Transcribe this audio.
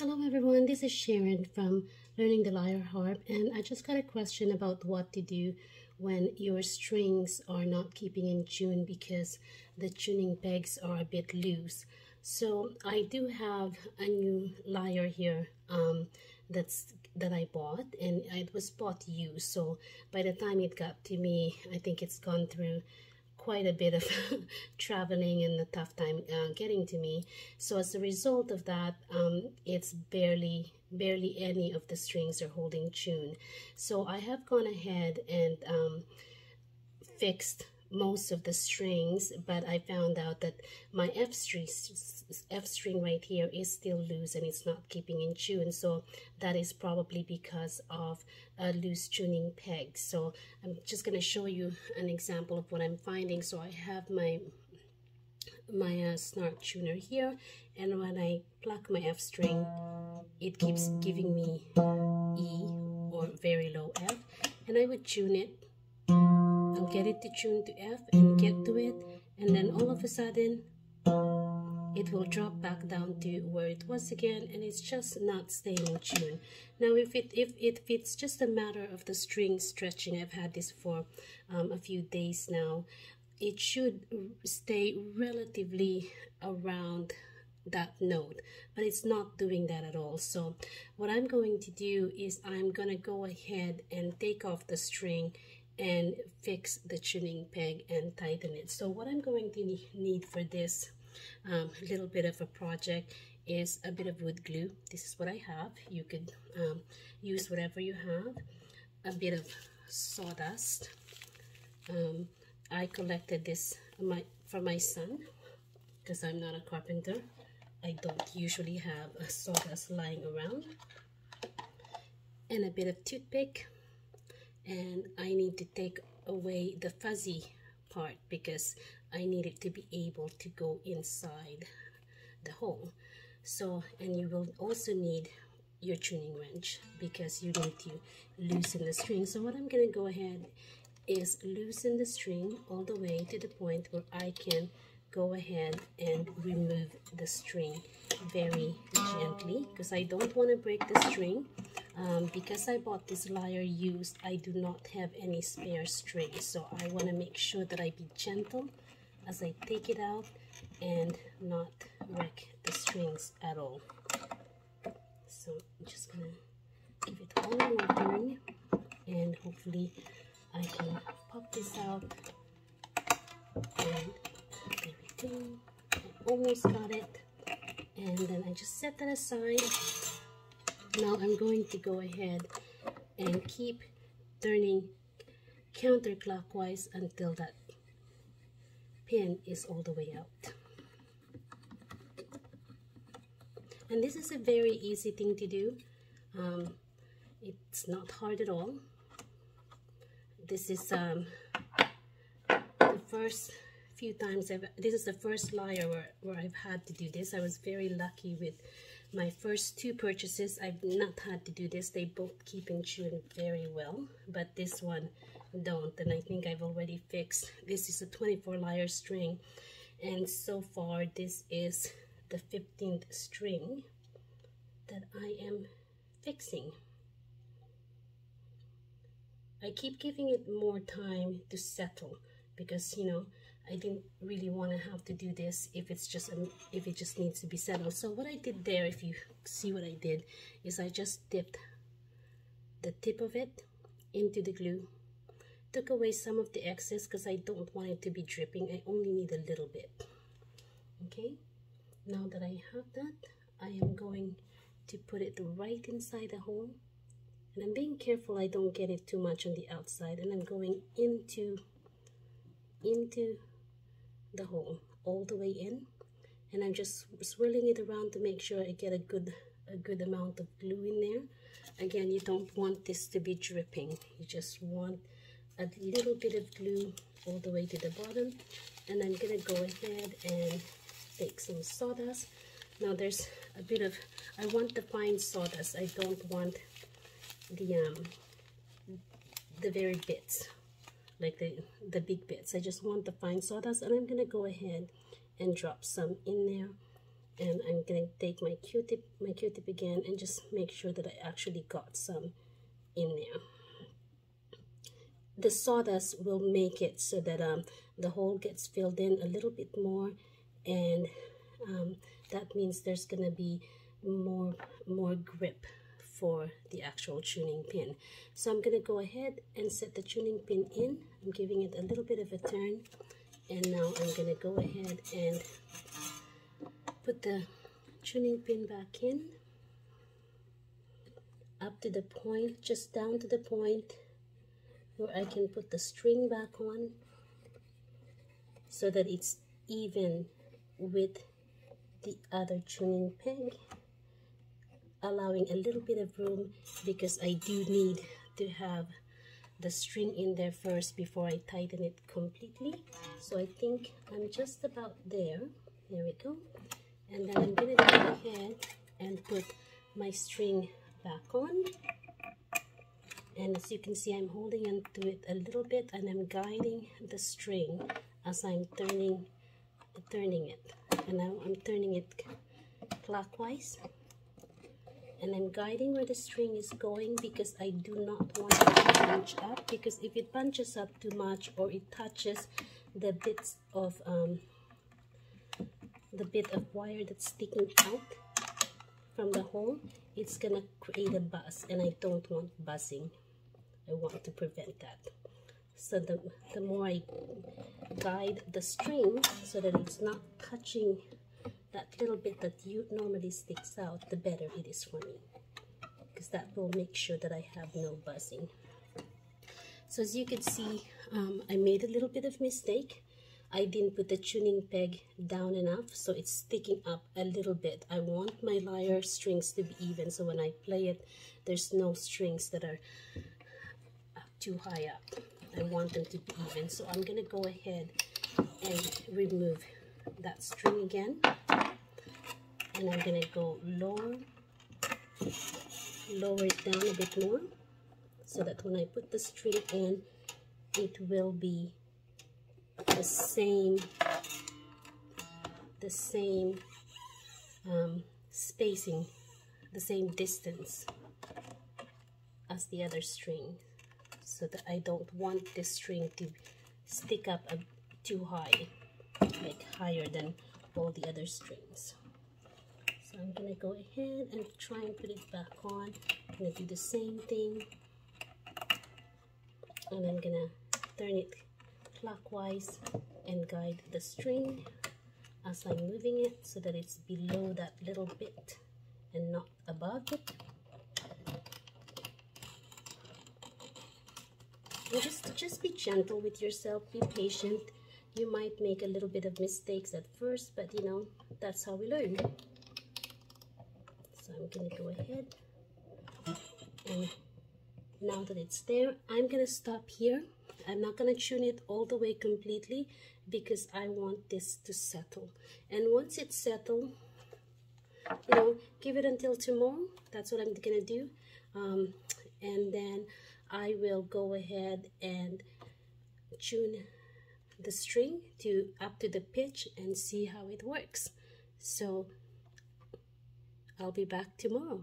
Hello everyone, this is Sharon from Learning the Lyre Harp, and I just got a question about what to do when your strings are not keeping in tune because the tuning pegs are a bit loose. So I do have a new lyre here that I bought, and it was bought used, so by the time it got to me, I think it's gone through quite a bit of traveling and a tough time getting to me. So as a result of that, it's barely any of the strings are holding tune. So I have gone ahead and fixed most of the strings, but I found out that my F string right here is still loose and it's not keeping in tune. So that is probably because of a loose tuning peg. So I'm just going to show you an example of what I'm finding. So I have my Snark tuner here, and when I pluck my F string, it keeps giving me E or very low F, and I would tune it, get it to tune to F and get to it, and then all of a sudden it will drop back down to where it was again, and it's just not staying in tune. Now if it's just a matter of the string stretching, I've had this for a few days now, it should stay relatively around that note, but it's not doing that at all. So what I'm going to do is I'm going to go ahead and take off the string and fix the tuning peg and tighten it. So what I'm going to need for this little bit of a project is a bit of wood glue. This is what I have. You could use whatever you have. A bit of sawdust. I collected this for my son because I'm not a carpenter. I don't usually have a sawdust lying around. And a bit of toothpick. And I need to take away the fuzzy part because I need it to be able to go inside the hole. So, and you will also need your tuning wrench because you need to loosen the string. So what I'm going to go ahead is loosen the string all the way to the point where I can go ahead and remove the string very gently, because I don't want to break the string. Because I bought this lyre used, I do not have any spare string, so I want to make sure that I be gentle as I take it out and not wreck the strings at all. So I'm just going to give it one more turn, and hopefully I can pop this out, and there we go. I almost got it, and then I just set that aside. Now I'm going to go ahead and keep turning counterclockwise until that pin is all the way out. And this is a very easy thing to do. It's not hard at all. This is the first few times this is the first lyre where I've had to do this. I was very lucky with my first two purchases. I've not had to do this. They both keep in tune very well, but this one don't, and I think I've already fixed. This is a 24 lyre string, and so far this is the 15th string that I am fixing. I keep giving it more time to settle because, you know, I didn't really want to have to do this if it just needs to be settled. So what I did there, if you see what I did, is I just dipped the tip of it into the glue, took away some of the excess because I don't want it to be dripping. I only need a little bit. Okay, now that I have that, I am going to put it right inside the hole, and I'm being careful I don't get it too much on the outside, and I'm going into the hole all the way in, and I'm just swirling it around to make sure I get a good amount of glue in there. Again, you don't want this to be dripping. You just want a little bit of glue all the way to the bottom, and I'm gonna go ahead and take some sawdust. Now there's a bit of, I want the fine sawdust. I don't want the very bits, like the big bits. I just want the fine sawdust, and I'm gonna go ahead and drop some in there and I'm going to take my Q-tip again and just make sure that I actually got some in there. The sawdust will make it so that the hole gets filled in a little bit more, and that means there's going to be more grip for the actual tuning pin. So I'm going to go ahead and set the tuning pin in. I'm giving it a little bit of a turn, and now I'm going to go ahead and put the tuning pin back in, up to the point, just down to the point where I can put the string back on so that it's even with the other tuning peg, allowing a little bit of room because I do need to have the string in there first before I tighten it completely. So I think I'm just about there. There we go. And then I'm going to go ahead and put my string back on. And as you can see, I'm holding on to it a little bit, and I'm guiding the string as I'm turning it. And now I'm turning it clockwise, and I'm guiding where the string is going because I do not want it to bunch up, because if it bunches up too much or it touches the bits of the bit of wire that's sticking out from the hole, it's gonna create a buzz, and I don't want buzzing. I want to prevent that. So the more I guide the string so that it's not touching that little bit that you normally sticks out, the better it is for me, because that will make sure that I have no buzzing. So as you can see, I made a little bit of mistake. I didn't put the tuning peg down enough, so it's sticking up a little bit. I want my lyre strings to be even, so when I play it, there's no strings that are too high up. I want them to be even, so I'm going to go ahead and remove that string again, and I'm going to go lower it down a bit more so that when I put the string in, it will be the same spacing, the same distance as the other string, so that I don't want this string to stick up too high, like higher than all the other strings. So I'm gonna go ahead and try and put it back on. I'm gonna do the same thing, and I'm gonna turn it clockwise and guide the string as I'm moving it so that it's below that little bit and not above it. And just be gentle with yourself, be patient. You might make a little bit of mistakes at first, but you know, that's how we learn. So I'm gonna go ahead, and now that it's there, I'm gonna stop here. I'm not going to tune it all the way completely because I want this to settle. And once it's settled, you know, give it until tomorrow. That's what I'm going to do. And then I will go ahead and tune the string to up to the pitch and see how it works. So I'll be back tomorrow.